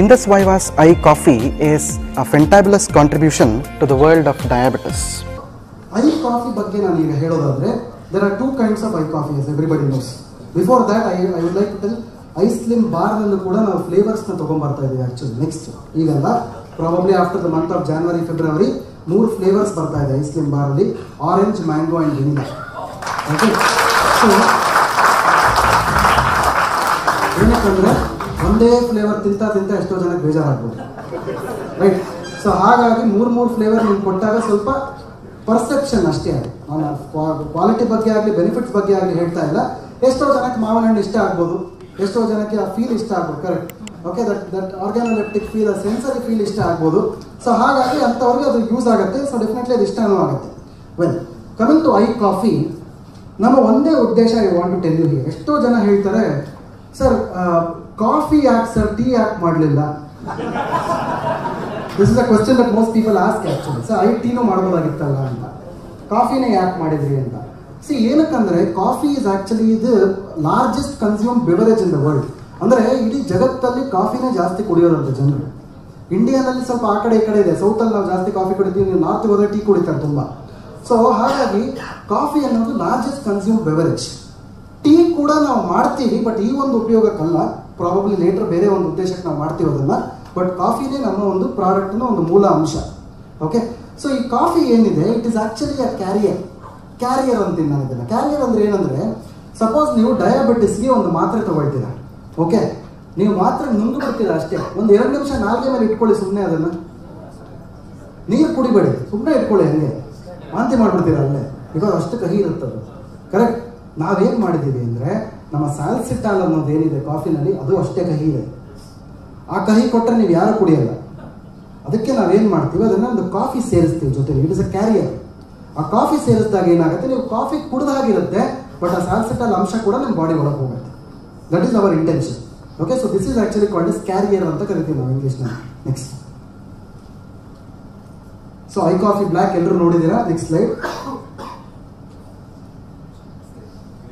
Indus Viva's eye coffee is a fantabulous contribution to the world of diabetes. Eye coffee ಬಗ್ಗೆ ನಾನು ಈಗ ಹೇಳೋದಾದ್ರೆ, there are two kinds of eye coffee, as everybody knows. Before that, I would like to tell ice slim bar ಅನ್ನು ಕೂಡ ನಾವು flavors ನ ತಗೊಂಡು ಬರ್ತಾ ಇದೀವಿ actually next. ಈಗಲ್ಲ probably after the month of January, February, 3 flavors ಬರ್ತಾ ಇದೆ ice slim bar ಅಲ್ಲಿ, orange, mango and vanilla. Okay. So ಏನಂದ್ರೆ ಒಂದೇ ಫ್ಲೇವರ್ ತಿಂತಾ ಎಷ್ಟೋ ಜನಕ್ಕೆ ಬೇಜಾರಾಗ್ಬೋದು, ರೈಟ್? ಸೊ ಹಾಗಾಗಿ ಮೂರು ಫ್ಲೇವರ್ ನಿಮ್ಗೆ ಕೊಟ್ಟಾಗ ಸ್ವಲ್ಪ ಪರ್ಸೆಪ್ಷನ್ ಅಷ್ಟೇ ಆಗಿದೆ, ಕ್ವಾಲಿಟಿ ಬಗ್ಗೆ ಆಗಲಿ ಬೆನಿಫಿಟ್ಸ್ ಬಗ್ಗೆ ಆಗಲಿ ಹೇಳ್ತಾ ಇಲ್ಲ. ಎಷ್ಟೋ ಜನಕ್ಕೆ ಮಾವಿನ ಹಣ್ಣು ಇಷ್ಟ ಆಗ್ಬೋದು, ಎಷ್ಟೋ ಜನಕ್ಕೆ ಆ ಫೀಲ್ ಇಷ್ಟ ಆಗ್ಬೋದು, correct? Okay, that organoleptic feel, ಆ ಸೆನ್ಸರಿ ಫೀಲ್ ಇಷ್ಟ ಆಗ್ಬೋದು. ಸೊ ಹಾಗಾಗಿ ಅಂಥವ್ರಿಗೆ ಅದು ಯೂಸ್ ಆಗುತ್ತೆ. ಸೊ ಡೆಫಿನೆಟ್ಲಿ ಅದು ಇಷ್ಟನೂ ಆಗುತ್ತೆ. Well, coming to I coffee, ನಮ್ಮ ಒಂದೇ ಉದ್ದೇಶ I want to tell you here. ಎಷ್ಟೋ ಜನ ಹೇಳ್ತಾರೆ, ಸರ್ ಕಾಫಿ ಯಾಕೆ ಸರ್, ಟೀ ಯಾಕೆ ಮಾಡಲಿಲ್ಲ? This is a question that most people ask actually. Sir I ಟೀನೂ ಮಾಡ್ಬೋದಾಗಿತ್ತಲ್ಲ ಅಂತ, ಕಾಫಿನೇ ಯಾಕೆ ಮಾಡಿದ್ರಿ ಅಂತ. ಸಿ, ಏನಕ್ಕಂದರೆ ಕಾಫಿ ಈಸ್ ಆ್ಯಕ್ಚುಲಿ ಇದು largest consume beverage in the world. ಅಂದರೆ ಇಡೀ ಜಗತ್ತಲ್ಲಿ ಕಾಫಿನೇ ಜಾಸ್ತಿ ಕುಡಿಯೋದಂತ ಜನರು. ಇಂಡಿಯಾದಲ್ಲಿ ಸ್ವಲ್ಪ ಆ ಕಡೆ ಈ ಕಡೆ ಇದೆ, ಸೌತಲ್ಲಿ ನಾವು ಜಾಸ್ತಿ ಕಾಫಿ ಕುಡಿತೀವಿ, ನೀವು ನಾರ್ತ್ಗೆ ಹೋದರೆ ಟೀ ಕುಡಿತಾರೆ ತುಂಬ. ಸೊ ಹಾಗಾಗಿ ಕಾಫಿ ಅನ್ನೋದು ಲಾರ್ಜೆಸ್ಟ್ ಕನ್ಸ್ಯೂಮ್ ಬೆವರೇಜ್. ಟೀ ಕೂಡ ನಾವು ಮಾಡ್ತೀವಿ, ಬಟ್ ಈ ಒಂದು ಉಪಯೋಗಕ್ಕಲ್ಲ, ಪ್ರಾಬಬ್ಲಿ ಲೇಟರ್ ಬೇರೆ ಒಂದು ಉದ್ದೇಶಕ್ಕೆ ನಾವು ಮಾಡ್ತೀವಿ ಅದನ್ನು. ಬಟ್ ಕಾಫಿನೇ ನಮ್ಮ ಒಂದು ಪ್ರಾಡಕ್ಟ್ನ ಒಂದು ಮೂಲ ಅಂಶ. ಓಕೆ, ಸೊ ಈ ಕಾಫಿ ಏನಿದೆ, it is actually a carrier ಅಂತೀನಿ ನಾನು ಇದನ್ನು. ಕ್ಯಾರಿಯರ್ ಅಂದರೆ ಏನಂದರೆ, ಸಪೋಸ್ ನೀವು ಡಯಾಬಿಟಿಸ್ಗೆ ಒಂದು ಮಾತ್ರೆ ತೊಗೊಳ್ತೀರ, ಓಕೆ? ನೀವು ಮಾತ್ರೆ ನುಂಗು ಬರ್ತೀರ ಅಷ್ಟೇ, ಒಂದು 2 ನಿಮಿಷ ನಾಲ್ಗೆ ಮೇಲೆ ಇಟ್ಕೊಳ್ಳಿ, ಸುಮ್ಮನೆ ಅದನ್ನು ನೀರು ಕುಡಿಬೇಡಿ, ಸುಮ್ಮನೆ ಇಟ್ಕೊಳ್ಳಿ, ಹಂಗೆ ವಾಂತಿ ಮಾಡಿಬಿಡ್ತೀರ ಅಲ್ಲೇ, ಬಿಕಾಸ್ ಅಷ್ಟು ಕಹಿ ಇರುತ್ತದು, ಕರೆಕ್ಟ್? ನಾವೇನು ಮಾಡಿದ್ದೀವಿ ಅಂದರೆ, ನಮ್ಮ ಸಾಲ್ಸಿಟಾಲ್ ಅನ್ನೋದು ಏನಿದೆ ಕಾಫಿನಲ್ಲಿ, ಅದು ಅಷ್ಟೇ ಕಹಿ ಇದೆ. ಆ ಕಹಿ ಕೊಟ್ಟರೆ ನೀವು ಯಾರು ಕುಡಿಯೋಲ್ಲ. ಅದಕ್ಕೆ ನಾವೇನು ಮಾಡ್ತೀವಿ, ಅದನ್ನು ಒಂದು ಕಾಫಿ ಸೇರಿಸ್ತೀವಿ ಜೊತೆಗೆ. It is a carrier. ಆ ಕಾಫಿ ಸೇರಿಸಿದಾಗ ಏನಾಗುತ್ತೆ, ನೀವು ಕಾಫಿ ಕುಡಿದ ಹಾಗಿರುತ್ತೆ, ಬಟ್ ಆ ಸಾಲ್ಸಿಟಾಲ್ ಅಂಶ ಕೂಡ ನಿಮ್ಮ ಬಾಡಿ ಒಳಗೆ ಹೋಗುತ್ತೆ. That is our intention. Okay, so this is actually called is carrier ಅಂತ ಕರಿತೀವಿ ನಾವು ಇಂಗ್ಲೀಷ್ನಲ್ಲಿ. Next, so I coffee black ಎಲ್ಲರೂ ನೋಡಿದ್ದೀರಾ. Next slide,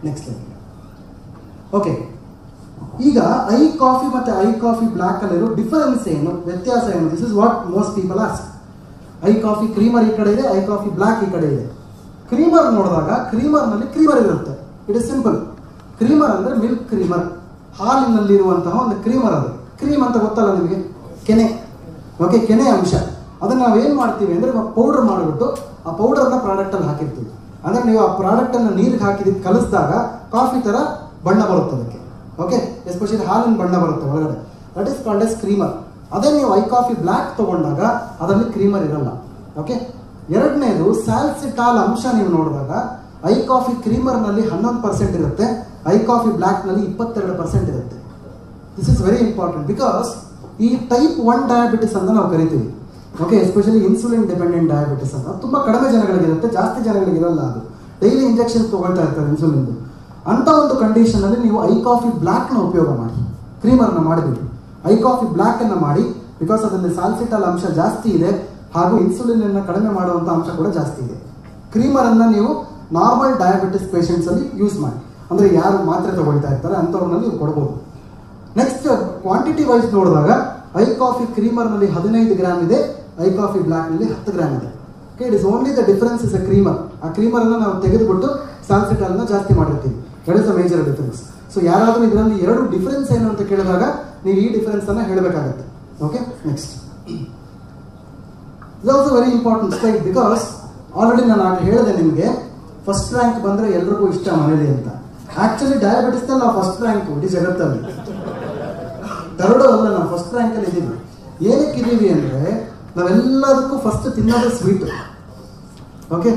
next slide. Okay, ಈಗ ಐ ಕಾಫಿ ಮತ್ತು ಐ ಕಾಫಿ ಬ್ಲ್ಯಾಕ್ ಅಲ್ಲಿರೋ ಡಿಫರೆನ್ಸ್ ಏನು, ವ್ಯತ್ಯಾಸ ಏನು? This is what most people ask. I coffee creamer ಈ ಕಡೆ ಇದೆ, ಐ ಕಾಫಿ ಬ್ಲ್ಯಾಕ್ ಈ ಕಡೆ ಇದೆ. ಕ್ರೀಮರ್ ನೋಡಿದಾಗ ಕ್ರೀಮರ್ನಲ್ಲಿ ಕ್ರೀಮರ್ ಇರುತ್ತೆ, ಇಟ್ ಇಸ್ ಸಿಂಪಲ್. ಕ್ರೀಮರ್ ಅಂದರೆ ಮಿಲ್ಕ್ ಕ್ರೀಮರ್, ಹಾಲಿನಲ್ಲಿರುವಂತಹ ಒಂದು ಕ್ರೀಮರ್. ಅದು ಕ್ರೀಮ್ ಅಂತ ಗೊತ್ತಲ್ಲ ನಿಮಗೆ, ಕೆನೆ. ಓಕೆ, ಕೆನೆ ಅಂಶ. ಅದನ್ನು ನಾವೇನು ಮಾಡ್ತೀವಿ ಅಂದರೆ, ಪೌಡರ್ ಮಾಡಿಬಿಟ್ಟು ಆ ಪೌಡರನ್ನು ಪ್ರಾಡಕ್ಟಲ್ಲಿ ಹಾಕಿರ್ತೀವಿ. ಅಂದರೆ ನೀವು ಆ ಪ್ರಾಡಕ್ಟನ್ನು ನೀರಿಗೆ ಹಾಕಿದ್ದು ಕಲಿಸಿದಾಗ ಕಾಫಿ ಥರ ಬಣ್ಣ ಬರುತ್ತೆ ಅದಕ್ಕೆ. ಓಕೆ, ಎಸ್ಪೆಷಲಿ ಹಾಲಿನ ಬಣ್ಣ ಬರುತ್ತೆ ಒಳಗಡೆ. That is called as creamer. ಅದೇ ನೀವು ಐ ಕಾಫಿ ಬ್ಲ್ಯಾಕ್ ತೊಗೊಂಡಾಗ ಅದರಲ್ಲಿ ಕ್ರೀಮರ್ ಇರಲ್ಲ. ಓಕೆ, ಎರಡನೇದು ಸ್ಯಾಲ್ಸಿಟಾಲ್ ಅಂಶ. ನೀವು ನೋಡಿದಾಗ ಐ ಕಾಫಿ ಕ್ರೀಮರ್ನಲ್ಲಿ 11% ಇರುತ್ತೆ, ಐ ಕಾಫಿ ಬ್ಲ್ಯಾಕ್ನಲ್ಲಿ 22% ಇರುತ್ತೆ. This is very important, because ಈ ಟೈಪ್ 1 ಡಯಾಬಿಟಿಸ್ ಅಂತ ನಾವು ಕರಿತೀವಿ. Okay, especially insulin dependent diabetes ಅಂತ ತುಂಬ ಕಡಿಮೆ ಜನಗಳಿಗಿರುತ್ತೆ, ಜಾಸ್ತಿ ಜನಗಳಿಗಿರಲ್ಲ. ಅದು ಡೈಲಿ ಇಂಜೆಕ್ಷನ್ ತೊಗೊಳ್ತಾ ಇರ್ತಾರೆ ಇನ್ಸುಲಿನ್ದು. ಅಂಥ ಒಂದು ಕಂಡೀಷನಲ್ಲಿ ನೀವು ಐ ಕಾಫಿ ಬ್ಲ್ಯಾಕ್ನ ಉಪಯೋಗ ಮಾಡಿ, ಕ್ರೀಮರ್ನ ಮಾಡಿಬಿಡಿ, ಐ ಕಾಫಿ ಬ್ಲ್ಯಾಕನ್ನು ಮಾಡಿ. ಬಿಕಾಸ್ ಅದರಲ್ಲಿ ಸಾಲ್ಸಿಟಾಲ್ ಅಂಶ ಜಾಸ್ತಿ ಇದೆ, ಹಾಗೂ ಇನ್ಸುಲಿನನ್ನು ಕಡಿಮೆ ಮಾಡುವಂಥ ಅಂಶ ಕೂಡ ಜಾಸ್ತಿ ಇದೆ. ಕ್ರೀಮರನ್ನು ನೀವು ನಾರ್ಮಲ್ ಡಯಾಬಿಟಿಸ್ ಪೇಷೆಂಟ್ಸಲ್ಲಿ ಯೂಸ್ ಮಾಡಿ, ಅಂದರೆ ಯಾರು ಮಾತ್ರೆ ತೊಗೊಳ್ತಾ ಇರ್ತಾರೆ ಅಂಥವ್ರಲ್ಲಿ ನೀವು ಕೊಡ್ಬೋದು. ನೆಕ್ಸ್ಟ್, ಕ್ವಾಂಟಿಟಿ ವೈಸ್ ನೋಡಿದಾಗ ಐ ಕಾಫಿ ಕ್ರೀಮರ್ನಲ್ಲಿ 15 ಗ್ರಾಮ್ ಇದೆ, ಐ ಕಾಫಿ ಬ್ಲ್ಯಾಕ್ನಲ್ಲಿ 10 ಗ್ರಾಮ್ ಇದೆ. Okay, it is only the difference is a creamer. ಆ ಕ್ರೀಮರನ್ನು ನಾವು ತೆಗೆದುಬಿಟ್ಟು ಸಾಲ್ಸಿಟಾಲನ್ನು ಜಾಸ್ತಿ ಮಾಡಿರ್ತೀವಿ. That is a major difference. So ಯಾರಾದರೂ ಇದರಲ್ಲಿ 2 ಡಿಫರೆನ್ಸ್ ಏನು ಅಂತ ಕೇಳಿದಾಗ ನೀವು ಈ ಡಿಫರೆನ್ಸನ್ನು ಹೇಳಬೇಕಾಗತ್ತೆ. Okay, next is also very important slide, because already ನಾನು ಹೇಳಿದೆ ನಿಮಗೆ, ಫಸ್ಟ್ ರ್ಯಾಂಕ್ ಬಂದರೆ ಎಲ್ರಿಗೂ ಇಷ್ಟ ಮನೇಲಿ ಅಂತ. ಆ್ಯಕ್ಚುಲಿ ಡಯಾಬಿಟಿಸ್ನಲ್ಲಿ ನಾವು ಫಸ್ಟ್ ರ್ಯಾಂಕು ಇಡೀ ಜಗತ್ತಲ್ಲಿ, ತರಡೋ ಅಲ್ಲ, ನಾವು ಫಸ್ಟ್ ರ್ಯಾಂಕಲ್ಲಿ ಇದ್ದೀವಿ. ಏನಕ್ಕೆ ಇದ್ದೀವಿ ಅಂದರೆ, ನಾವೆಲ್ಲದಕ್ಕೂ ಫಸ್ಟ್ ತಿನ್ನೋದು ಸ್ವೀಟು. ಓಕೆ,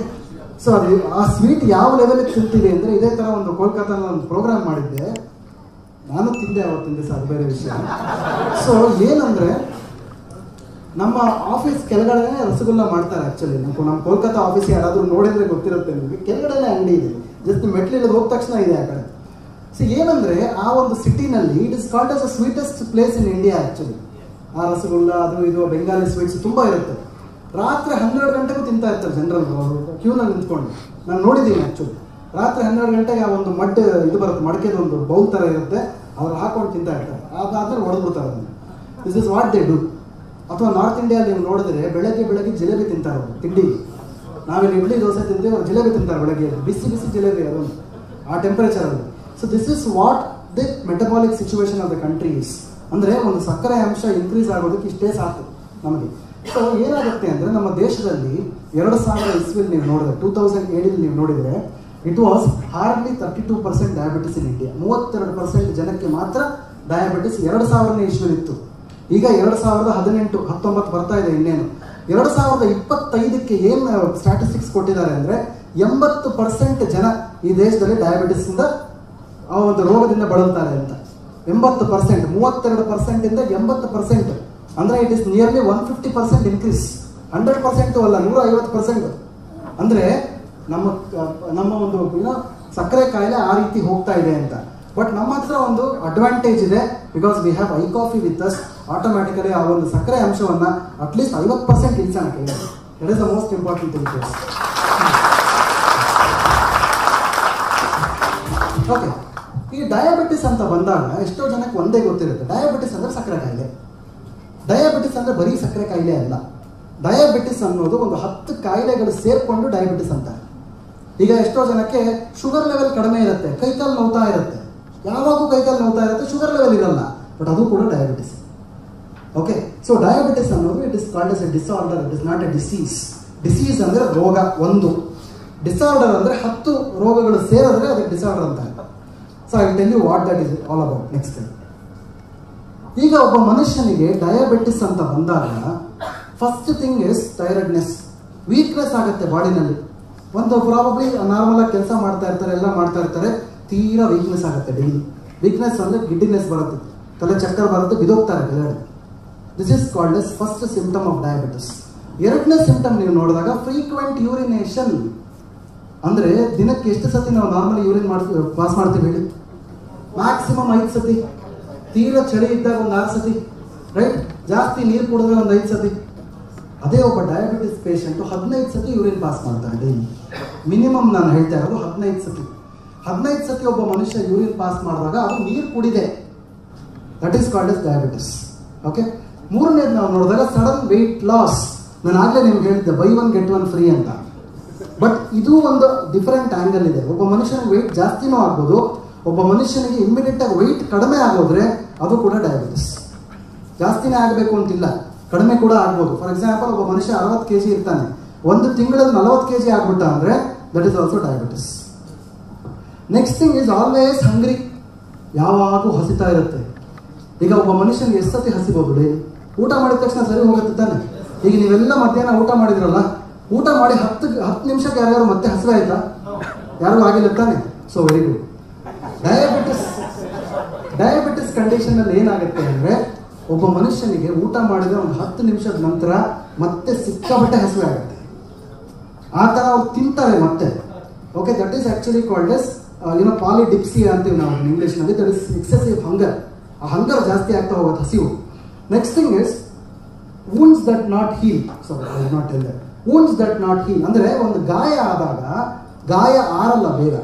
ಸೊ ಅದು ಆ ಸ್ವೀಟ್ ಯಾವ ಲೆವೆಲಿಗೆ ತಿಂತೀವಿ ಅಂದರೆ, ಇದೇ ಥರ ಒಂದು ಕೋಲ್ಕತ್ತಾನ ಒಂದು ಪ್ರೋಗ್ರಾಮ್ ಮಾಡಿದ್ದೆ ನಾನು, ತಿಂದೆ ಅವತ್ತಿನ ದಿವಸ, ಅದು ಬೇರೆ ವಿಷಯ. ಸೊ ಏನಂದರೆ, ನಮ್ಮ ಆಫೀಸ್ ಕೆಳಗಡೆ ರಸಗುಲ್ಲ ಮಾಡ್ತಾರೆ ಆ್ಯಕ್ಚುಲಿ. ನಮ್ಮ ಕೋಲ್ಕತ್ತಾ ಆಫೀಸ್ ಯಾರಾದರೂ ನೋಡಿದರೆ ಗೊತ್ತಿರುತ್ತೆ ನಿಮಗೆ, ಕೆಳಗಡೆ ಅಂಗಡಿ ಇದೆ, ಜಸ್ಟ್ ಮೆಟ್ಲಿಲ್ಲ ಹೋದ ತಕ್ಷಣ ಇದೆ ಆ ಕಡೆ. ಸೊ ಏನಂದರೆ, ಆ ಒಂದು ಸಿಟಿನಲ್ಲಿ it is called as a sweetest place in India actually. ಆ ರಸಗುಲ್ಲ ಅದು ಇದು ಬೆಂಗಾಲಿ ಸ್ವೀಟ್ಸ್ ತುಂಬ ಇರುತ್ತೆ. ರಾತ್ರಿ 12 ಗಂಟೆಗೂ ತಿಂತಾ ಇರ್ತಾರೆ ಜನರಲ್, ಅವರು ಕ್ಯೂನಲ್ಲಿ ನಿಂತ್ಕೊಂಡು. ನಾನು ನೋಡಿದ್ದೀನಿ ಆ್ಯಕ್ಚುಲಿ, ರಾತ್ರಿ 12 ಗಂಟೆಗೆ ಆ ಒಂದು ಮಡಿಕೆ ಬರುತ್ತೆ, ಮಡಕೆದೊಂದು ಬೌಲ್ ಥರ ಇರುತ್ತೆ, ಅವ್ರು ಹಾಕೊಂಡು ತಿಂತಾ ಇರ್ತಾರೆ. ಅದಾದರೆ ಹೊಡೆದ್ಬಿಡ್ತಾರೆ ಅದನ್ನು. This is what they do. After North India, they know that they jalebi tintaru. Now in Italy, those are jalebi tintaru. Busy jalebi. Our temperature. So this is what the metabolic situation of the country is. Andre, when the sakkara amsha increase agodu stays after. So here are the things. Our nation, 2008, it was hardly 32% diabetes in India. 32% ಜನಕ್ಕೆ ಮಾತ್ರ diabetes 2000ನೇ ಇಶ್ವಿತ್ತು. ಈಗ 2018 19 ಬರ್ತಾ ಇದೆ ಇನ್ನೇನು. 2025 ಕ್ಕೆ ಏನು statistics ಕೊಟ್ಟಿದ್ದಾರೆ ಅಂದ್ರೆ 80% ಜನ ಈ ದೇಶದಲ್ಲಿ ಡಯಾಬಿಟಿಸ್ ಇಂದ ಆ ಒಂದು ರೋಗದಿಂದ ಬಳಲ್ತಾರೆ ಅಂತ. 80% 32% ಇಂದ 80% ಅಂದ್ರೆ it is nearly 150% increase. 100% ಅಲ್ಲ 150%. ಅಂದ್ರೆ ನಮ್ಮ ಒಂದು ಸಕ್ಕರೆ ಕಾಯಿಲೆ ಆ ರೀತಿ ಹೋಗ್ತಾ ಇದೆ ಅಂತ. ಬಟ್ ನಮ್ಮ ಹತ್ರ ಒಂದು ಅಡ್ವಾಂಟೇಜ್ ಇದೆ, because we have I coffee with us. Automatically ಆ ಒಂದು ಸಕ್ಕರೆ ಅಂಶವನ್ನು ಅಟ್ಲೀಸ್ಟ್ 50% ಇಳಿಸೋಣ. That is the most important thing. Okay, ಈ ಡಯಾಬಿಟಿಸ್ ಅಂತ ಬಂದಾಗ ಎಷ್ಟೋ ಜನಕ್ಕೆ ಒಂದೇ ಗೊತ್ತಿರುತ್ತೆ, ಡಯಾಬಿಟಿಸ್ ಅಂದರೆ ಸಕ್ಕರೆ ಕಾಯಿಲೆ. ಡಯಾಬಿಟಿಸ್ ಅಂದರೆ ಬರೀ ಸಕ್ಕರೆ ಕಾಯಿಲೆ ಅಲ್ಲ. ಡಯಾಬಿಟಿಸ್ ಅನ್ನೋದು ಒಂದು 10 ಕಾಯಿಲೆಗಳು ಸೇರಿಕೊಂಡು ಡಯಾಬಿಟಿಸ್ ಅಂತಾರೆ. ಈಗ ಎಷ್ಟೋ ಜನಕ್ಕೆ ಶುಗರ್ ಲೆವೆಲ್ ಕಡಿಮೆ ಇರುತ್ತೆ, ಕೈಕಾಲು ನೋತಾ ಇರುತ್ತೆ, ಯಾವಾಗೂ ಕೈಕಾಲು ನೋತಾ ಇರುತ್ತೆ, ಶುಗರ್ ಲೆವೆಲ್ ಇರಲ್ಲ, ಬಟ್ ಅದು ಕೂಡ ಡಯಾಬಿಟಿಸ್. ಓಕೆ, ಸೊ ಡಯಾಬಿಟಿಸ್ ಅನ್ನೋದು it is called as a disorder, it is not a disease. Disease ಅಂದರೆ ರೋಗ ಒಂದು, ಡಿಸಾರ್ಡರ್ ಅಂದರೆ 10 ರೋಗಗಳು ಸೇರಿದ್ರೆ ಅದಕ್ಕೆ ಡಿಸಾರ್ಡರ್ ಅಂತ. So I tell you what that is all about next. ಈಗ ಒಬ್ಬ ಮನುಷ್ಯನಿಗೆ ಡಯಾಬಿಟಿಸ್ ಅಂತ ಬಂದಾಗ first thing is tiredness, weakness ಆಗುತ್ತೆ ಬಾಡಿನಲ್ಲಿ. ಒಂದು ಪ್ರಾಬಬ್ಲಿ ನಾರ್ಮಲ್ ಆಗಿ ಕೆಲಸ ಮಾಡ್ತಾ ಇರ್ತಾರೆ, ಎಲ್ಲ ಮಾಡ್ತಾ ಇರ್ತಾರೆ, ತೀರಾ ವೀಕ್ನೆಸ್ ಆಗುತ್ತೆ ಡೈಲಿ. ವೀಕ್ನೆಸ್ ಅಂದರೆ ಗಿಡ್ಡಿನೆಸ್ ಬರುತ್ತೆ, ತಲೆ ಚಕ್ಕರ್ ಬರುತ್ತೆ, ಬಿದೋಗ್ತಾರೆ ಕೆಳಗಡೆ. This is called as first symptom of diabetes. ಎರಡನೇ ಸಿಂಪ್ಟಮ್ ನೀವು ನೋಡಿದಾಗ ಫ್ರೀಕ್ವೆಂಟ್ ಯೂರಿನೇಷನ್, ಅಂದರೆ ದಿನಕ್ಕೆ ಎಷ್ಟು ಸತಿ ನಾವು ನಾರ್ಮಲಿ ಯೂರಿನ್ ಪಾಸ್ ಮಾಡ್ತೀವಿ ಹೇಳಿ? ಮ್ಯಾಕ್ಸಿಮಮ್ 5 ಸತಿ. ತೀರಾ ಚಳಿ ಇದ್ದಾಗ ಒಂದು 6 ಸತಿ, ರೈಟ್? ಜಾಸ್ತಿ ನೀರು ಕುಡಿದ್ರೆ ಒಂದು 5 ಸತಿ. ಅದೇ ಒಬ್ಬ ಡಯಾಬಿಟಿಸ್ ಪೇಷೆಂಟು 15 ಸತಿ ಯೂರಿನ್ ಪಾಸ್ ಮಾಡ್ತಾರೆ ಡೈಲಿ. ಮಿನಿಮಮ್ ನಾನು ಹೇಳ್ತಾ ಇರೋದು 15 ಸತಿ. 15 ಸತಿ ಒಬ್ಬ ಮನುಷ್ಯ ಯೂರಿನ್ ಪಾಸ್ ಮಾಡಿದಾಗ ಅದು ನೀರು ಕುಡಿದೆ, that is called as diabetes. Okay, ಮೂರನೇದು ನಾವು ನೋಡಿದಾಗ ಸಡನ್ ವೆಯ್ಟ್ ಲಾಸ್. ನಾನು ಆಗಲೇ ನಿಮ್ಗೆ ಹೇಳಿದ್ದೆ buy 1 get 1 ಫ್ರೀ ಅಂತ, ಬಟ್ ಇದು ಒಂದು ಡಿಫರೆಂಟ್ ಆ್ಯಂಗಲ್ ಇದೆ. ಒಬ್ಬ ಮನುಷ್ಯನಿಗೆ ವೆಯ್ಟ್ ಜಾಸ್ತಿನೂ ಆಗ್ಬೋದು, ಒಬ್ಬ ಮನುಷ್ಯನಿಗೆ ಇಮ್ಮಿಡಿಯೇಟಾಗಿ ವೆಯ್ಟ್ ಕಡಿಮೆ ಆಗೋದ್ರೆ ಅದು ಕೂಡ ಡಯಾಬಿಟಿಸ್. ಜಾಸ್ತಿನೇ ಆಗಬೇಕು ಅಂತಿಲ್ಲ, ಕಡಿಮೆ ಕೂಡ ಆಗ್ಬೋದು. ಫಾರ್ ಎಕ್ಸಾಂಪಲ್, ಒಬ್ಬ ಮನುಷ್ಯ 60 kg ಇರ್ತಾನೆ, ಒಂದು ತಿಂಗಳಲ್ಲಿ 40 kg ಆಗ್ಬಿಟ್ಟ ಅಂದರೆ that is also diabetes. Next thing is always hungry, ಯಾವಾಗೂ ಹಸಿತಾ ಇರುತ್ತೆ. ಈಗ ಒಬ್ಬ ಮನುಷ್ಯನಿಗೆ ಎಷ್ಟು ಸತಿ ಹಸಿಬೋದು ಡೈಲಿ? ಊಟ ಮಾಡಿದ ತಕ್ಷಣ ಸರಿ ಹೋಗುತ್ತೆ ತಾನೆ. ಈಗ ನೀವೆಲ್ಲ ಮಧ್ಯಾಹ್ನ ಊಟ ಮಾಡಿದ್ರಲ್ಲ, ಊಟ ಮಾಡಿ 10 ನಿಮಿಷಕ್ಕೆ ಯಾರ್ಯಾರು ಮತ್ತೆ ಹಸಿವಾಯ್ತಾ? ಯಾರಿಗೂ ಆಗಿಲ್ಲ ತಾನೆ. So very good. ಡಯಾಬಿಟಿಸ್ ಕಂಡೀಷನಲ್ಲಿ ಏನಾಗುತ್ತೆ ಅಂದರೆ, ಒಬ್ಬ ಮನುಷ್ಯನಿಗೆ ಊಟ ಮಾಡಿದ್ರೆ ಒಂದು 10 ನಿಮಿಷದ ನಂತರ ಮತ್ತೆ ಸಿಕ್ಕಾಪಟ್ಟೆ ಹಸಿವೆ ಆಗುತ್ತೆ, ಆ ಥರ ಅವ್ರು ತಿಂತಾರೆ ಮತ್ತೆ. Okay, that is actually called as polydipsia ಅಂತೀವಿ ನಾವು ಇಂಗ್ಲೀಷ್ನಲ್ಲಿ. That is excessive hunger. ಆ ಹಂಗರ್ ಜಾಸ್ತಿ ಆಗ್ತಾ ಹೋಗುತ್ತೆ, ಹಸಿವು. Next thing is wounds that not heal. Sorry, I did not tell that. wounds that not heal ಅಂದರೆ ಒಂದು ಗಾಯ ಆದಾಗ ಗಾಯ ಆರಲ್ಲ ಬೇಗ.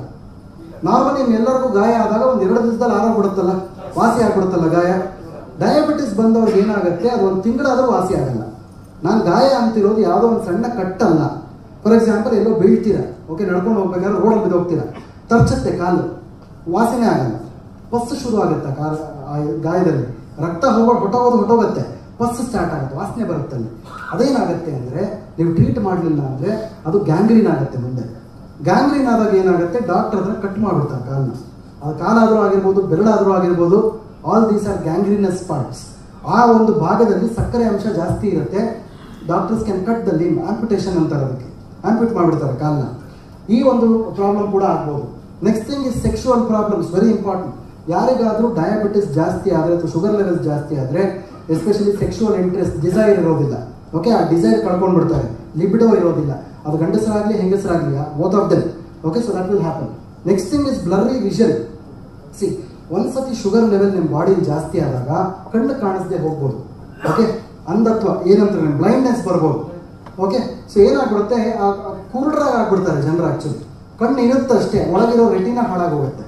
ನಾರ್ಮಲಿ ಎಲ್ಲರಿಗೂ ಗಾಯ ಆದಾಗ ಒಂದು 2 ದಿವಸದಲ್ಲಿ ಆರೋಗ್ಬಿಡುತ್ತಲ್ಲ, ವಾಸಿ ಆಗ್ಬಿಡುತ್ತಲ್ಲ ಗಾಯ. ಡಯಾಬಿಟಿಸ್ ಬಂದವ್ರಿಗೆ ಏನಾಗುತ್ತೆ, ಅದು ಒಂದು ತಿಂಗಳಾದರೂ ವಾಸಿ ಆಗಲ್ಲ. ನಾನು ಗಾಯ ಅಂತಿರೋದು ಯಾವುದೋ ಒಂದು ಸಣ್ಣ ಕಟ್ಟಲ್ಲ. ಫಾರ್ ಎಕ್ಸಾಂಪಲ್, ಎಲ್ಲೋ ಬೀಳ್ತೀರಾ, ಓಕೆ, ನಡ್ಕೊಂಡು ಹೋಗ್ಬೇಕಾದ್ರೆ ರೋಡಲ್ಲಿ ಬಿದ್ದೋಗ್ತೀರಾ, ತರ್ಚುತ್ತೆ ಕಾಲು, ವಾಸಿನೇ ಆಗಲ್ಲ, ಪಸ್ಸು ಶುರು ಆಗುತ್ತೆ. ಗಾಯದಲ್ಲಿ ರಕ್ತ ಹೊಟ್ಟೋಗುತ್ತೆ, ಪಸ್ಸು ಸ್ಟಾರ್ಟ್ ಆಗುತ್ತೆ, ವಾಸನೆ ಬರುತ್ತಲ್ಲಿ. ಅದೇನಾಗುತ್ತೆ ಅಂದರೆ, ನೀವು ಟ್ರೀಟ್ ಮಾಡಲಿಲ್ಲ ಅಂದರೆ ಅದು ಗ್ಯಾಂಗ್ರೀನ್ ಆಗುತ್ತೆ ಮುಂದೆ. ಗ್ಯಾಂಗ್ರೀನ್ ಆದಾಗ ಏನಾಗುತ್ತೆ, ಡಾಕ್ಟರ್ ಅದನ್ನು ಕಟ್ ಮಾಡಿಬಿಡ್ತಾರೆ ಕಾಲನ್ನ. ಅದು ಕಾಲಾದರೂ ಆಗಿರ್ಬೋದು, ಬೆರಳಾದರೂ ಆಗಿರ್ಬೋದು, all these are gangrenous parts. ಆ ಒಂದು ಭಾಗದಲ್ಲಿ ಸಕ್ಕರೆ ಅಂಶ ಜಾಸ್ತಿ ಇರುತ್ತೆ. Doctors can cut the limb, amputation ಅಂತಾರೆ ಅದಕ್ಕೆ, ಆಂಪಿಟ್ ಮಾಡಿಬಿಡ್ತಾರೆ ಕಾಲನ್ನ. ಈ ಒಂದು ಪ್ರಾಬ್ಲಮ್ ಕೂಡ ಆಗ್ಬೋದು. Next thing is sexual problems, very important. ಯಾರಿಗಾದರೂ ಡಯಾಬಿಟಿಸ್ ಜಾಸ್ತಿ ಆದರೆ ಅಥವಾ ಶುಗರ್ ಲೆವೆಲ್ಸ್ ಜಾಸ್ತಿ ಆದರೆ, ಎಸ್ಪೆಷಲಿ ಸೆಕ್ಷುವಲ್ ಇಂಟ್ರೆಸ್ಟ್, ಡಿಸೈರ್ ಇರೋದಿಲ್ಲ. ಓಕೆ, ಆ ಡಿಸೈರ್ ಕಳ್ಕೊಂಡ್ಬಿಡ್ತಾರೆ, ಲಿಬಿಡೋ ಇರೋದಿಲ್ಲ. ಅದು ಗಂಡಸರಾಗಲಿ ಹೆಂಗಸರಾಗಲಿ, both of them. Okay, so that will happen. Next thing is blurry vision. See, ಒಂದು ಸತಿ ಶುಗರ್ ಲೆವೆಲ್ ನಿಮ್ಮ ಬಾಡಿಲಿ ಜಾಸ್ತಿ ಆದಾಗ ಕಣ್ಣು ಕಾಣಿಸದೆ ಹೋಗ್ಬೋದು. ಓಕೆ, ಅಂಧತ್ವ ಏನಂತಾರೆ, ಬ್ಲೈಂಡ್ನೆಸ್ ಬರ್ಬೋದು. ಓಕೆ, ಸೊ ಏನಾಗ್ಬಿಡುತ್ತೆ, ಕುರುಡರಾಗಿ ಆಗ್ಬಿಡ್ತಾರೆ ಜನರು. ಆ್ಯಕ್ಚುಲಿ ಕಣ್ಣು ಇರುತ್ತೆ ಅಷ್ಟೇ, ಒಳಗಿರೋ ರೆಟಿನ ಹಾಳಾಗೋಗುತ್ತೆ.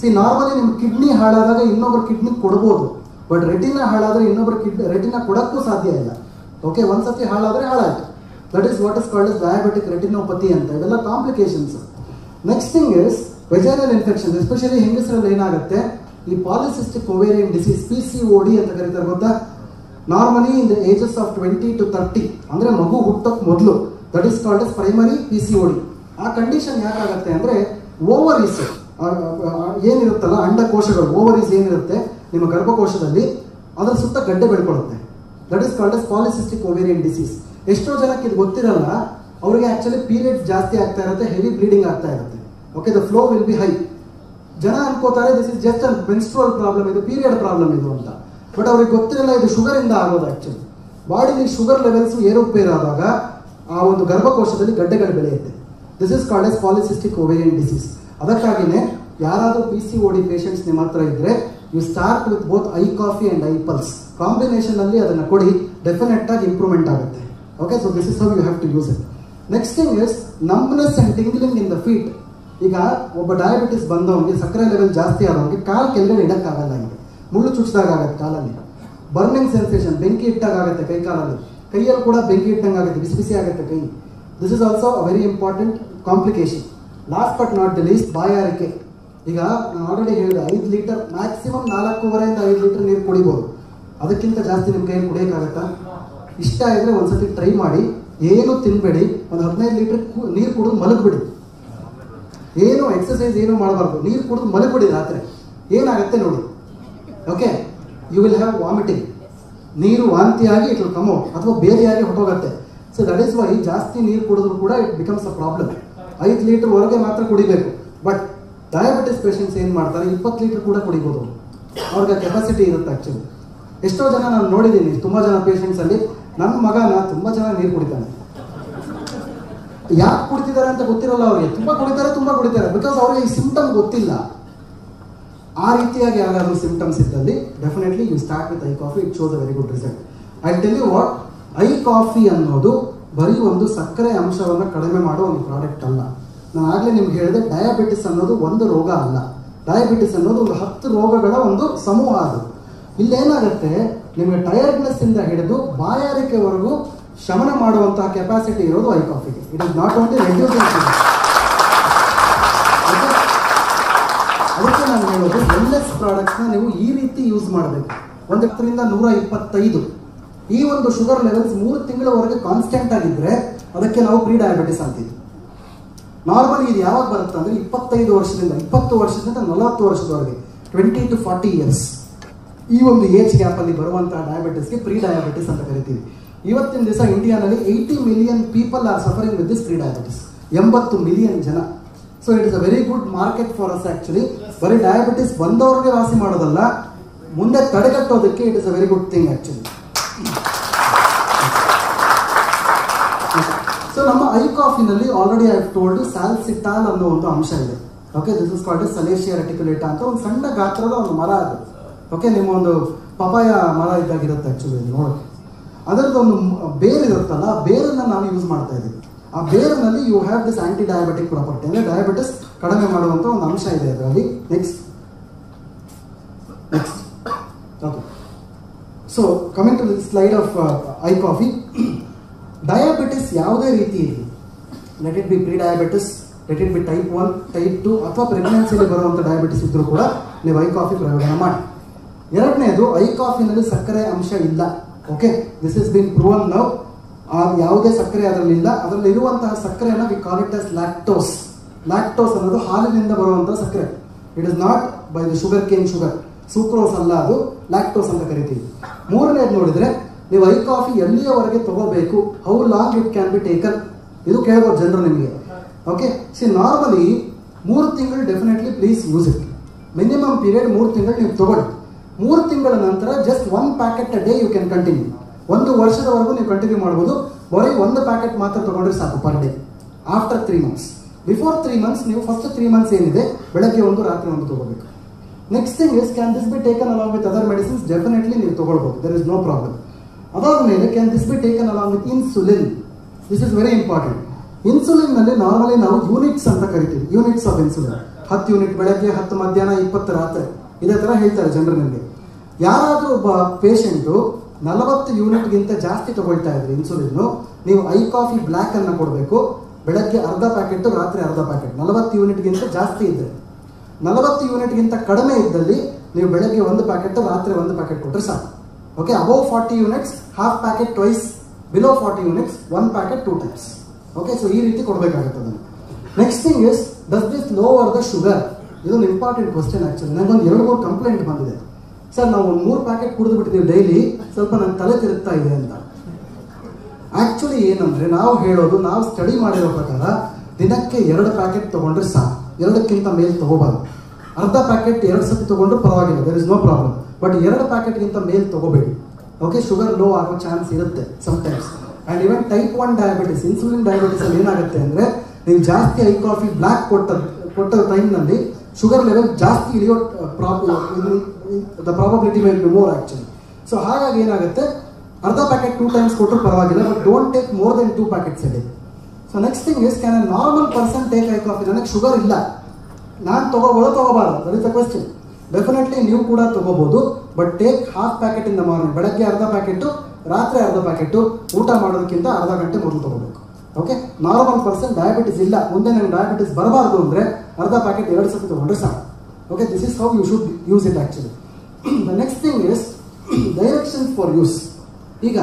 ಸಿ, ನಾರ್ಮಲಿ ನಿಮ್ಮ ಕಿಡ್ನಿ ಹಾಳಾದಾಗ ಇನ್ನೊಬ್ರು ಕಿಡ್ನಿ ಕೊಡ್ಬೋದು, But retina haladre innobra kidney retina kodakku sadhya illa. Okay, one sati haladre halayitu. That is what is called as diabetic retinopathy anta. Idella complications. Next thing is vaginal infection, especially hengasaralli enagatte ee polycystic ovarian disease PCOD anta karitara gotta. Normally in the ages of 20 to 30 andre magu huttak modlu, that is called as primary PCOD. ಆ condition ಯಾಕಾಗುತ್ತೆ ಅಂದರೆ ovaries ಏನಿರುತ್ತಲ್ಲ ಅಂಡಕೋಶಗಳು, ovaries ಏನಿರುತ್ತೆ ನಿಮ್ಮ ಗರ್ಭಕೋಶದಲ್ಲಿ ಅದರ ಸುತ್ತ ಗಡ್ಡೆ ಬೆಳ್ಕೊಳ್ಳುತ್ತೆ. That is called as polycystic ovarian disease. ಎಷ್ಟೋ ಜನಕ್ಕೆ ಇದು ಗೊತ್ತಿರಲ್ಲ, ಅವರಿಗೆ ಆ್ಯಕ್ಚುಲಿ ಪೀರಿಯಡ್ಸ್ ಜಾಸ್ತಿ ಆಗ್ತಾ ಇರುತ್ತೆ, ಹೆವಿ ಬ್ಲೀಡಿಂಗ್ ಆಗ್ತಾ ಇರುತ್ತೆ. Okay, the flow will be high. ಜನ ಅನ್ಕೋತಾರೆ this is just an menstrual problem, ಇದು ಪೀರಿಯಡ್ ಪ್ರಾಬ್ಲಮ್ ಇದು ಅಂತ. ಬಟ್ ಅವ್ರಿಗೆ ಗೊತ್ತಿರಲ್ಲ ಇದು ಶುಗರಿಂದ ಆಗೋದು. ಆ್ಯಕ್ಚುಲಿ ಬಾಡಿಲಿ ಶುಗರ್ ಲೆವೆಲ್ಸ್ ಏರುಪೇರಾದಾಗ ಆ ಒಂದು ಗರ್ಭಕೋಶದಲ್ಲಿ ಗಡ್ಡೆಗಳು ಬೆಳೆಯುತ್ತೆ. This is called as polycystic ovarian disease. ಅದಕ್ಕಾಗಿನೇ ಯಾರಾದರೂ PCOD ಪೇಷಂಟ್ಸ್ ನಿಮ್ಮ ಹತ್ರ ಇದ್ದರೆ you start with both I coffee and I pulse ಕಾಂಬಿನೇಷನಲ್ಲಿ ಅದನ್ನು ಕೊಡಿ, ಡೆಫಿನೆಟ್ಟಾಗಿ ಇಂಪ್ರೂವ್ಮೆಂಟ್ ಆಗುತ್ತೆ. Okay, so this is how you have to use it. Next thing is numbness and tingling in the feet. ಈಗ ಒಬ್ಬ ಡಯಾಬಿಟಿಸ್ ಬಂದವನಿಗೆ, ಸಕ್ಕರೆ ಲೆವೆಲ್ ಜಾಸ್ತಿ ಆದವನಿಗೆ ಕಾಲು ಕೆಳಗಡೆ ಇಡೋಕ್ಕಾಗಲ್ಲ, ಹಿಂಗೆ ಮುಳ್ಳು ಚುಚ್ಚಿದಾಗುತ್ತೆ ಕಾಲಲ್ಲಿ. ಬರ್ನಿಂಗ್ ಸೆನ್ಸೇಷನ್, ಬೆಂಕಿ ಇಟ್ಟಾಗುತ್ತೆ ಕೈ ಕಾಲಲ್ಲಿ, ಕೈಯಲ್ಲಿ ಕೂಡ ಬೆಂಕಿ ಇಟ್ಟಂಗೆ ಆಗುತ್ತೆ, ಬಿಸಿ ಬಿಸಿ ಆಗುತ್ತೆ ಕೈ. This is also a very important complication. Last but not the least, ಬಾಯಾರಿಕೆ. ಈಗ ನಾನು ಆಲ್ರೆಡಿ ಹೇಳಿದೆ 5 ಲೀಟರ್ ಮ್ಯಾಕ್ಸಿಮಮ್ 4.5 ಲೀಟರ್ ನೀರು ಕುಡಿಬೋದು. ಅದಕ್ಕಿಂತ ಜಾಸ್ತಿ ನಿಮ್ಮ ಕೈಯಲ್ಲಿ ಕುಡಿಯೋಕ್ಕಾಗತ್ತಾ? ಇಷ್ಟ ಇದ್ದರೆ ಒಂದು ಸತಿ ಟ್ರೈ ಮಾಡಿ, ಏನು ತಿನ್ನಬೇಡಿ, ಒಂದು 15 ಲೀಟರ್ ನೀರು ಕುಡಿದು ಮಲಗಿಬಿಡಿ. ಏನು ಎಕ್ಸಸೈಸ್ ಏನೂ ಮಾಡಬಾರ್ದು, ನೀರು ಕುಡಿದು ಮಲಗಿಬಿಡಿ ರಾತ್ರಿ. ಏನಾಗುತ್ತೆ ನೋಡಿ. Okay, you will have vomiting. ನೀರು ವಾಂತಿಯಾಗಿ ಇಟ್ ವಿಲ್ ಕಮ್ ಔಟ್, ಅಥವಾ ಬೇರೆಯಾಗಿ ಹೊಟ್ಟೋಗುತ್ತೆ. ಸೊ ದಟ್ ಈಸ್ ವೈ ಜಾಸ್ತಿ ನೀರು ಕುಡಿದ್ರು ಕೂಡ it becomes a problem. 5 litre ಹೊರಗೆ ಮಾತ್ರ ಕುಡಿಬೇಕು. ಬಟ್ ಡಯಾಬಿಟಿಸ್ ಪೇಷಂಟ್ಸ್ ಏನು ಮಾಡ್ತಾರೆ, 20 ಲೀಟರ್ ಕೂಡ ಕುಡಿಬೋದು, ಅವ್ರಿಗೆ ಕೆಪಾಸಿಟಿ ಇರುತ್ತೆ. ಆ್ಯಕ್ಚುಲಿ ಎಷ್ಟೋ ಜನ ನಾನು ನೋಡಿದ್ದೀನಿ, ತುಂಬ ಜನ ಪೇಷಂಟ್ಸಲ್ಲಿ ನನ್ನ ಮಗನ ತುಂಬ ಚೆನ್ನಾಗಿ ನೀರು ಕುಡಿತಾನೆ. ಯಾಕೆ ಕುಡಿತಿದ್ದಾರೆ ಅಂತ ಗೊತ್ತಿರಲ್ಲ ಅವ್ರಿಗೆ. ತುಂಬ ಕುಡಿತಾರೆ ಬಿಕಾಸ್ ಅವ್ರಿಗೆ ಈ ಸಿಂಪ್ಟಮ್ ಗೊತ್ತಿಲ್ಲ. ಆ ರೀತಿಯಾಗಿ ಯಾರಾದರೂ ಸಿಂಪ್ಟಮ್ಸ್ ಇದ್ದಲ್ಲಿ definitely you start with I coffee, it shows a very good result. I tell you what, I coffee ಅನ್ನೋದು ಬರೀ ಒಂದು ಸಕ್ಕರೆ ಅಂಶವನ್ನು ಕಡಿಮೆ ಮಾಡೋ ಒಂದು ಪ್ರಾಡಕ್ಟ್ ಅಲ್ಲ. ನಾನು ಆಗಲೇ ನಿಮ್ಗೆ ಹೇಳಿದೆ, ಡಯಾಬಿಟಿಸ್ ಅನ್ನೋದು ಒಂದು ರೋಗ ಅಲ್ಲ, ಡಯಾಬಿಟಿಸ್ ಅನ್ನೋದು ಒಂದು 10 ರೋಗಗಳ ಒಂದು ಸಮೂಹ. ಅದು ಇಲ್ಲೇನಾಗುತ್ತೆ, ನಿಮಗೆ ಟಯರ್ಡ್ನೆಸ್ಸಿಂದ ಹಿಡಿದು ಬಾಯಾರಿಕೆವರೆಗೂ ಶಮನ ಮಾಡುವಂತಹ ಕೆಪಾಸಿಟಿ ಇರೋದು ಐ ಕಾಫಿಗೆ. It is not only reducing. ಅದಕ್ಕೆ ನಾನು ಹೇಳೋದು, ವೆಲ್ನೆಸ್ ಪ್ರಾಡಕ್ಟ್ಸ್ನ ನೀವು ಈ ರೀತಿ ಯೂಸ್ ಮಾಡಬೇಕು. 100 ರಿಂದ 125 ಈ ಒಂದು ಶುಗರ್ ಲೆವೆಲ್ಸ್ 3 ತಿಂಗಳವರೆಗೆ ಕಾನ್ಸ್ಟೆಂಟ್ ಆಗಿದ್ದರೆ ಅದಕ್ಕೆ ನಾವು ಪ್ರೀ ಡಯಾಬಿಟಿಸ್ ಅಂತೀವಿ. ನಾರ್ಮಲಿ ಇದು ಯಾವಾಗ ಬರುತ್ತೆ ಅಂದರೆ 20 ವರ್ಷದಿಂದ 40 ವರ್ಷದವರೆಗೆ, 20 to 40 years ಈ ಒಂದು ಏಜ್ ಗ್ಯಾಪಲ್ಲಿ ಬರುವಂಥ ಡಯಾಬಿಟಿಸ್ಗೆ ಪ್ರೀ ಡಯಾಬಿಟಿಸ್ ಅಂತ ಕರಿತೀವಿ. ಇವತ್ತಿನ ದಿವಸ ಇಂಡಿಯಾನಲ್ಲಿ 80 million people are suffering with this pre diabetes, 80 million ಜನ. So it is a very good market for us actually. ಬರೀ ಡಯಾಬಿಟಿಸ್ ಬಂದವ್ರಿಗೆ ವಾಸಿ ಮಾಡೋದಲ್ಲ, ಮುಂದೆ ತಡೆಗಟ್ಟೋದಕ್ಕೆ it is a very good thing actually. So ನಮ್ಮ ಐ ಕಾಫಿನಲ್ಲಿ ಆಲ್ರೆಡಿ ಐ ಟೋಲ್ಡ್ ಸ್ಯಾಲ್ಸಿಟಾಲ್ ಅನ್ನೋ ಒಂದು ಅಂಶ ಇದೆ. Okay, this is called salacia reticulata ಅಂತ ಒಂದು ಸಣ್ಣ ಗಾತ್ರದ ಒಂದು ಮರ ಅದು. ಓಕೆ, ನಿಮ್ಮ ಒಂದು ಪಪಾಯ ಮರ ಇದ್ದಾಗಿರುತ್ತೆ ಆ್ಯಕ್ಚುಲಿ ನೋಡೋಕ್ಕೆ. ಅದರದ್ದು ಒಂದು ಬೇರಿರುತ್ತಲ್ಲ, ಆ ಬೇರನ್ನು ನಾವು ಯೂಸ್ ಮಾಡ್ತಾ ಇದ್ದೀವಿ. ಆ ಬೇರಿನಲ್ಲಿ you have this anti diabetic property, ಅಂದರೆ ಡಯಾಬಿಟಿಸ್ ಕಡಿಮೆ ಮಾಡುವಂಥ ಒಂದು ಅಂಶ ಇದೆ ಅದರಲ್ಲಿ. Next okay, so coming to the slide of I coffee. Diabetes ಯಾವುದೇ ರೀತಿ ಇರಲಿ, let it be pre diabetes, let it be type 1, type 2 ಅಥವಾ ಪ್ರೆಗ್ನೆನ್ಸಿಯಲ್ಲಿ ಬರುವಂಥ ಡಯಾಬಿಟಿಸ್ ಇದ್ದರೂ ಕೂಡ ನೀವು ಐ ಕಾಫಿ ಪ್ರಯೋಜನ ಮಾಡಿ. 2ನೇದು, ಐ ಕಾಫಿನಲ್ಲಿ ಸಕ್ಕರೆ ಅಂಶ ಇಲ್ಲ. Okay, this is been proven now. ಯಾವುದೇ ಸಕ್ಕರೆ ಅದರಲ್ಲಿಲ್ಲ. ಅದರಲ್ಲಿರುವಂತಹ ಸಕ್ಕರೆಯನ್ನು we call it as lactose. Lactose ಅನ್ನೋದು ಹಾಲಿನಿಂದ ಬರುವಂಥ ಸಕ್ಕರೆ. It is not by the sugar cane sugar, sucrose ಅಲ್ಲ, ಅದು ಲ್ಯಾಕ್ಟೋಸ್ ಅಂತ ಕರಿತೀವಿ. 3ನೇದು ನೋಡಿದರೆ, ನೀವು ಐ ಕಾಫಿ ಎಲ್ಲಿಯವರೆಗೆ ತೊಗೋಬೇಕು, how long it can be taken, ಇದು ಕೇಳ್ಬೋದು ಜನರು ನಿಮಗೆ. ಓಕೆ, ಸಿ ನಾರ್ಮಲಿ 3 ತಿಂಗಳು definitely please use it. Minimum period 3 ತಿಂಗಳು ನೀವು ತೊಗೊಳ್ಳಿ. 3 ತಿಂಗಳ ನಂತರ just 1 packet a day you can continue. 1 ವರ್ಷದವರೆಗೂ ನೀವು ಕಂಟಿನ್ಯೂ ಮಾಡ್ಬೋದು. ಬರೀ 1 ಪ್ಯಾಕೆಟ್ ಮಾತ್ರ ತೊಗೊಂಡ್ರೆ ಸಾಕು per day. After 3 months, before 3 months ನೀವು ಫಸ್ಟ್ 3 ಮಂತ್ಸ್ ಏನಿದೆ ಬೆಳಗ್ಗೆ 1 ರಾತ್ರಿ 1 ತೊಗೋಬೇಕು. Next thing is, can this be taken along with other medicines? Definitely ನೀವು ತೊಗೊಳ್ಬೋದು, ದರ್ ಇಸ್ ನೋ ಪ್ರಾಬ್ಲಮ್. ಅದಾದ ಮೇಲೆ can this be taken along with insulin? This is very important. ಇನ್ಸುಲಿನ್ನಲ್ಲಿ ನಾರ್ಮಲಿ ನಾವು ಯೂನಿಟ್ಸ್ ಅಂತ ಕರಿತೀವಿ, ಯೂನಿಟ್ಸ್ ಆಫ್ ಇನ್ಸುಲಿನ್. 10 ಯೂನಿಟ್ ಬೆಳಗ್ಗೆ, 10 ಮಧ್ಯಾಹ್ನ, 20 ರಾತ್ರಿ, ಇದೇ ಥರ ಹೇಳ್ತಾರೆ ಜನರಲ್ಲಿ. ಯಾರಾದರೂ ಒಬ್ಬ ಪೇಷೆಂಟು 40 ಯೂನಿಟ್ಗಿಂತ ಜಾಸ್ತಿ ತೊಗೊಳ್ತಾ ಇದ್ರಿ ಇನ್ಸುಲಿನ್ನು, ನೀವು ಐ ಕಾಫಿ ಬ್ಲ್ಯಾಕನ್ನು ಕೊಡಬೇಕು. ಬೆಳಗ್ಗೆ ಅರ್ಧ ಪ್ಯಾಕೆಟು, ರಾತ್ರಿ ಅರ್ಧ ಪ್ಯಾಕೆಟ್. 40 ಯೂನಿಟ್ಗಿಂತ ಜಾಸ್ತಿ ಇದ್ದರೆ. 40 ಯೂನಿಟ್ಗಿಂತ ಕಡಿಮೆ ಇದ್ದಲ್ಲಿ ನೀವು ಬೆಳಗ್ಗೆ 1 ಪ್ಯಾಕೆಟು, ರಾತ್ರಿ 1 ಪ್ಯಾಕೆಟ್ ಕೊಟ್ಟರೆ ಸಾಕು. Okay, above 40 units half packet twice, below 40 units 1 packet 2 times. Okay, so ಈ ರೀತಿ ಕೊಡಬೇಕಾಗುತ್ತೆ ಅದನ್ನು. Next thing is, does this lower the sugar? ಇದೊಂದು ಇಂಪಾರ್ಟೆಂಟ್ ಕ್ವಶನ್ ಆ್ಯಕ್ಚುಲಿ. ನನಗೊಂದು 2-3 ಕಂಪ್ಲೇಂಟ್ ಬಂದಿದೆ. ಸರ್, ನಾವು 1 3 ಪ್ಯಾಕೆಟ್ ಕುಡಿದು ಬಿಟ್ಟಿದ್ದೀವಿ ಡೈಲಿ, ಸ್ವಲ್ಪ ನನ್ನ ತಲೆ ತಿರುಗ್ತಾ ಇದೆ ಅಂತ. ಆ್ಯಕ್ಚುಲಿ ಏನಂದರೆ, ನಾವು ಹೇಳೋದು, ನಾವು ಸ್ಟಡಿ ಮಾಡಿರೋ ಪ್ರಕಾರ ದಿನಕ್ಕೆ 2 ಪ್ಯಾಕೆಟ್ ತೊಗೊಂಡ್ರೆ ಸಾಕು. 2ಕ್ಕಿಂತ ಮೇಲೆ ತೊಗೋಬಾರ್ದು. ಅರ್ಧ ಪ್ಯಾಕೆಟ್ 2 ಸತಿ ತೊಗೊಂಡ್ರೆ ಪರವಾಗಿಲ್ಲ, there is no problem. But 2 ಪ್ಯಾಕೆಟ್ಗಿಂತ ಮೇಲೆ ತೊಗೋಬೇಡಿ. ಓಕೆ, ಶುಗರ್ ಲೋ ಆಗೋ ಚಾನ್ಸ್ ಇರುತ್ತೆ sometimes. And even type 1 diabetes, insulin ಡಯಾಬಿಟಿಸಲ್ಲಿ ಏನಾಗುತ್ತೆ ಅಂದರೆ, ನೀವು ಜಾಸ್ತಿ ಐ ಕಾಫಿ ಬ್ಲ್ಯಾಕ್ ಕೊಟ್ಟ ಟೈಮ್ನಲ್ಲಿ ಶುಗರ್ ಲೆವೆಲ್ ಜಾಸ್ತಿ ಇಳಿಯೋ probability may be more actually. So ಹಾಗಾಗಿ ಏನಾಗುತ್ತೆ, ಅರ್ಧ ಪ್ಯಾಕೆಟ್ 2 ಟೈಮ್ಸ್ ಕೊಟ್ಟರು ಪರವಾಗಿಲ್ಲ, but don't take more than 2 packets ಇದೆ. So next thing is, can a normal person take I coffee? ನನಗೆ ಶುಗರ್ ಇಲ್ಲ, ನಾನು ತೊಗೋಬಾರ್ದು, that is the question. Definitely ನೀವು ಕೂಡ ತೊಗೋಬೋದು, but take half packet in the morning. ಬೆಳಗ್ಗೆ ಅರ್ಧ ಪ್ಯಾಕೆಟು, ರಾತ್ರಿ ಅರ್ಧ ಪ್ಯಾಕೆಟು, ಊಟ ಮಾಡೋದಕ್ಕಿಂತ ಅರ್ಧ ಗಂಟೆ ಮೊದಲು ತೊಗೋಬೇಕು. ಓಕೆ, ನಾರ್ಮಲ್ ಪರ್ಸನ್ ಡಯಾಬಿಟಿಸ್ ಇಲ್ಲ, ಮುಂದೆ ನನಗೆ ಡಯಾಬಿಟಿಸ್ ಬರಬಾರ್ದು ಅಂದರೆ ಅರ್ಧ ಪ್ಯಾಕೆಟ್ 2 ಸತಿ ತೊಗೊಂಡ್ರೆ ಸಾಕು. Okay, this is how you should use it actually. The next thing is direction for use. ಈಗ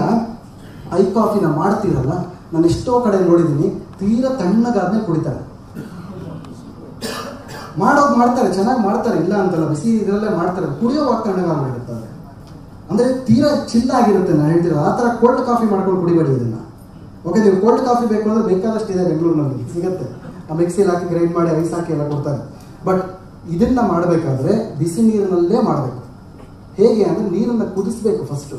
ಐ ಕಾಫಿನ ಮಾಡ್ತೀರಲ್ಲ, ನಾನು ಎಷ್ಟೋ ಕಡೆ ನೋಡಿದ್ದೀನಿ, ತೀರಾ ತಣ್ಣಗಾದ್ಮೇಲೆ ಕುಡಿತಾರೆ. ಮಾಡೋದು ಮಾಡ್ತಾರೆ, ಚೆನ್ನಾಗಿ ಮಾಡ್ತಾರೆ, ಇಲ್ಲ ಅಂತಲ್ಲ, ಬಿಸಿ ಇದರಲ್ಲೇ ಮಾಡ್ತಾರೆ. ಕುಡಿಯೋವಾಗ ತಣ್ಣಗಾಗಿರ್ತಾರೆ, ಅಂದರೆ ತೀರಾ ಚಿಲ್ಲಾಗಿರುತ್ತೆ. ನಾನು ಹೇಳ್ತೀರ, ಆ ಥರ ಕೋಲ್ಡ್ ಕಾಫಿ ಮಾಡ್ಕೊಂಡು ಕುಡಿಬೇಡಿ ಇದನ್ನು. ಓಕೆ, ನೀವು ಕೋಲ್ಡ್ ಕಾಫಿ ಬೇಕು ಅಂದರೆ ಬೇಕಾದಷ್ಟು ಇದೆ ಬೆಂಗಳೂರಿನಲ್ಲಿ ಸಿಗುತ್ತೆ. ಆ ಮಿಕ್ಸಿಲಿ ಹಾಕಿ ಗ್ರೈಂಡ್ ಮಾಡಿ ಐಸ್ ಹಾಕಿ ಎಲ್ಲ ಕೊಡ್ತಾರೆ. ಬಟ್ ಇದನ್ನು ಮಾಡಬೇಕಾದ್ರೆ ಬಿಸಿ ನೀರಿನಲ್ಲೇ ಮಾಡಬೇಕು. ಹೇಗೆ ಅಂದರೆ, ನೀರನ್ನು ಕುದಿಸಬೇಕು ಫಸ್ಟು.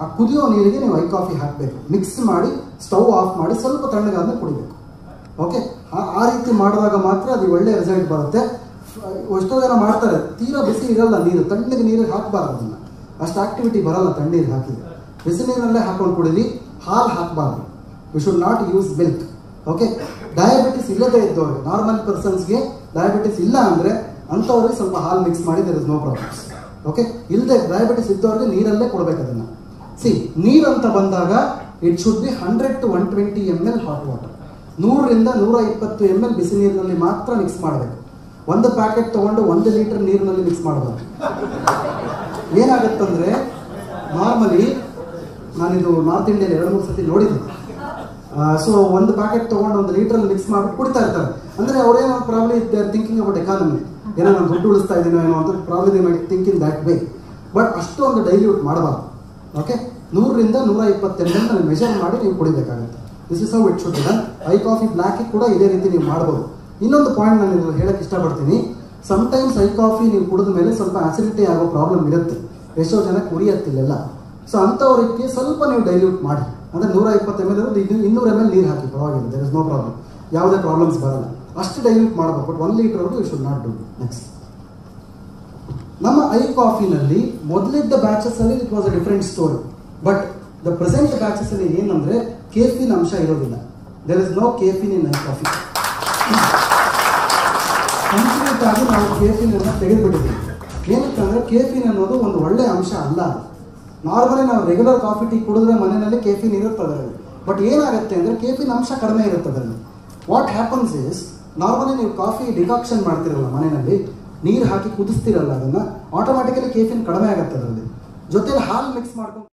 ಆ ಕುದಿಯೋ ನೀರಿಗೆ ನೀವು ಐ ಕಾಫಿ ಹಾಕಬೇಕು, ಮಿಕ್ಸ್ ಮಾಡಿ ಸ್ಟವ್ ಆಫ್ ಮಾಡಿ ಸ್ವಲ್ಪ ತಣ್ಣಗಾದ್ಮೇಲೆ ಕುಡಿಬೇಕು. ಓಕೆ, ಆ ರೀತಿ ಮಾಡಿದಾಗ ಮಾತ್ರ ಅದು ಒಳ್ಳೆಯ ರಿಸಲ್ಟ್ ಬರುತ್ತೆ. ಎಷ್ಟೋ ಜನ ಮಾಡ್ತಾರೆ, ತೀರಾ ಬಿಸಿ ಇರಲ್ಲ ನೀರು, ತಣ್ಣಗೆ ನೀರಿಗೆ ಹಾಕಬಾರ್ದು ಅದನ್ನು, ಅಷ್ಟು ಆ್ಯಕ್ಟಿವಿಟಿ ಬರಲ್ಲ ತಣ್ಣೀರಿಗೆ ಹಾಕಿದರೆ. ಬಿಸಿ ನೀರಲ್ಲೇ ಹಾಕೊಂಡು ಕುಡೀರಿ, ಹಾಲು ಹಾಕಬಾರ್ದು. You should not use milk. Okay, diabetes ಇಲ್ಲದೇ ಇದ್ದವ್ರಿಗೆ, ನಾರ್ಮಲ್ ಪರ್ಸನ್ಸ್ಗೆ ಡಯಾಬಿಟಿಸ್ ಇಲ್ಲ ಅಂದರೆ ಅಂಥವ್ರಿಗೆ ಸ್ವಲ್ಪ ಹಾಲು ಮಿಕ್ಸ್ ಮಾಡಿ, there is no problems. Okay, ಇಲ್ಲದೆ ಡಯಾಬಿಟಿಸ್ ಇದ್ದವ್ರಿಗೆ ನೀರಲ್ಲೇ ಕೊಡಬೇಕು ಅದನ್ನು. ಸಿ, ನೀರಂತ ಬಂದಾಗ it should be 100 to 120 ml hot water. 100 ರಿಂದ 120 ml ಬಿಸಿ ನೀರಿನಲ್ಲಿ ಮಾತ್ರ ಮಿಕ್ಸ್ ಮಾಡಬೇಕು. 1 ಪ್ಯಾಕೆಟ್ ತೊಗೊಂಡು 1 ಲೀಟರ್ ನೀರಿನಲ್ಲಿ ಮಿಕ್ಸ್ ಮಾಡಬಾರ್ದು. ಏನಾಗುತ್ತಂದರೆ, ನಾರ್ಮಲಿ ನಾನಿದು ನಾರ್ತ್ ಇಂಡಿಯಲ್ಲಿ 2-3 ಸತಿ ನೋಡಿದ್ದೀನಿ. ಸೊ 1 ಪ್ಯಾಕೆಟ್ ತೊಗೊಂಡು 1 ಲೀಟ್ರಲ್ಲಿ ಮಿಕ್ಸ್ ಮಾಡಿಬಿಟ್ಟು ಕುಡಿತಾ ಇರ್ತಾರೆ. ಅಂದರೆ ಅವರೇನೋ ಪ್ರಾಬ್ಲಿ ಥಿಂಕಿಂಗ್ ಅಬೌಟ್ ಎಕಾನಮಿ, ಏನೋ ನಾನು ದುಡ್ಡು ಉಳಿಸ್ತಾ ಇದ್ದೀನೋ ಏನೋ ಅಂತ ಪ್ರಾಬ್ಲಿ ದೇ ಮಾಡಿ ಥಿಂಕಿಂಗ್ ದ್ಯಾಟ್ ವೇ. ಬಟ್ ಅಷ್ಟೊಂದು ಡೈಲ್ಯೂಟ್ ಮಾಡಬಾರ್ದು. ಓಕೆ, 100 ರಿಂದ 120 ml ನಾನು ಮೆಷರ್ ಮಾಡಿ ನೀವು ಕುಡಿಬೇಕಾಗುತ್ತೆ. This is how it should be done. I coffee ಬ್ಲ್ಯಾಕಿಗೆ ಕೂಡ ಇದೇ ರೀತಿ ನೀವು ಮಾಡ್ಬೋದು. ಇನ್ನೊಂದು ಪಾಯಿಂಟ್ ನಾನು ಇದನ್ನು ಹೇಳಕ್ಕೆ ಇಷ್ಟಪಡ್ತೀನಿ. ಸಮ್ಟೈಮ್ಸ್ ಐ ಕಾಫಿ ನೀವು ಕುಡಿದ ಮೇಲೆ ಸ್ವಲ್ಪ ಆ್ಯಸಿಡಿಟಿ ಆಗೋ ಪ್ರಾಬ್ಲಮ್ ಇರುತ್ತೆ, ಎಷ್ಟೋ ಜನಕ್ಕೆ ಉರಿಯತ್ತಿಲ್ಲ. ಸೊ ಅಂಥವ್ರಿಗೆ ಸ್ವಲ್ಪ ನೀವು ಡೈಲ್ಯೂಟ್ ಮಾಡಿ, ಅಂದರೆ 120 ml ಅದು 200 ml ನೀರು ಹಾಕಿ ಪರವಾಗಿಲ್ಲ, ದೇರ್ ಇಸ್ ನೋ ಪ್ರಾಬ್ಲಮ್, ಯಾವುದೇ ಪ್ರಾಬ್ಲಮ್ಸ್ ಬರಲ್ಲ. ಅಷ್ಟು ಡೈಲ್ಯೂಟ್ ಮಾಡಬೇಕು, ಬಟ್ 1 ಲೀಟ್ರವರೆಗೂ you should not do. Next, ನಮ್ಮ ಐ ಕಾಫಿನಲ್ಲಿ ಮೊದಲಿದ್ದ ಬ್ಯಾಚಸ್ಸಲ್ಲಿ it was a different story, but the present ಬ್ಯಾಚಸ್ಸಲ್ಲಿ ಏನಂದರೆ ಕೆಫಿನ್ ಅಂಶ ಇರೋದಿಲ್ಲ. There is no caffeine in I coffee. Complete ಆಗಿ ನಾವು ಕೆಫಿನನ್ನು ತೆಗೆದುಬಿಟ್ಟಿದ್ದೀವಿ. ಏನಕ್ಕಂದರೆ, ಕೆಫಿನ್ ಅನ್ನೋದು ಒಂದು ಒಳ್ಳೆಯ ಅಂಶ ಅಲ್ಲ. ನಾರ್ಮಲಿ ನಾವು ರೆಗ್ಯುಲರ್ ಕಾಫಿ ಟೀ ಕುಡಿದ್ರೆ ಮನೆಯಲ್ಲಿ ಕೆಫಿನ್ ಇರುತ್ತೆ ಅದರಲ್ಲಿ, ಬಟ್ ಏನಾಗುತ್ತೆ ಅಂದರೆ ಕೆಫಿನ್ ಅಂಶ ಕಡಿಮೆ ಇರುತ್ತೆ ಅದರಲ್ಲಿ. ವಾಟ್ ಹ್ಯಾಪನ್ಸ್ ಇಸ್, ನಾರ್ಮಲಿ ನೀವು ಕಾಫಿ ಡಿಕಾಕ್ಷನ್ ಮಾಡ್ತಿರಲ್ಲ ಮನೆಯಲ್ಲಿ, ನೀರು ಹಾಕಿ ಕುದಿಸ್ತಿರಲ್ಲ, ಅದನ್ನು ಆಟೋಮೆಟಿಕಲಿ ಕೆಫಿನ್ ಕಡಿಮೆ ಆಗುತ್ತೆ ಅದರಲ್ಲಿ. ಜೊತೆಲಿ ಹಾಲು ಮಿಕ್ಸ್ ಮಾಡ್ಕೊಂಡು